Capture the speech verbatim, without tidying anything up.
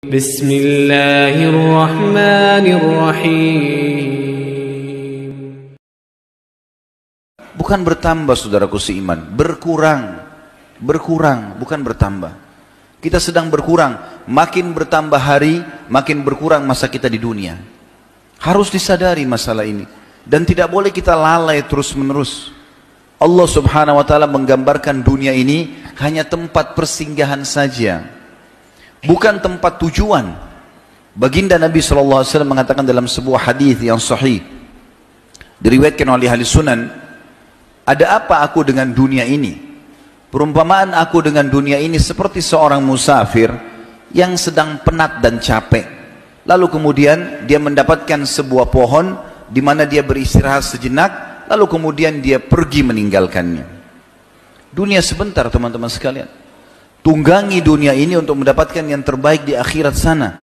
Bismillahirrahmanirrahim. Bukan bertambah, saudaraku seiman, berkurang, berkurang, bukan bertambah. Kita sedang berkurang, makin bertambah hari, makin berkurang masa kita di dunia. Harus disadari masalah ini, dan tidak boleh kita lalai terus-menerus. Allah Subhanahu wa Ta'ala menggambarkan dunia ini hanya tempat persinggahan saja. Bukan tempat tujuan. Baginda Nabi shallallahu alaihi wasallam mengatakan dalam sebuah hadis yang sahih, diriwayatkan oleh ahli sunan, ada apa aku dengan dunia ini? Perumpamaan aku dengan dunia ini seperti seorang musafir yang sedang penat dan capek. Lalu kemudian dia mendapatkan sebuah pohon di mana dia beristirahat sejenak, lalu kemudian dia pergi meninggalkannya. Dunia sebentar, teman-teman sekalian. Tunggangi dunia ini untuk mendapatkan yang terbaik di akhirat sana.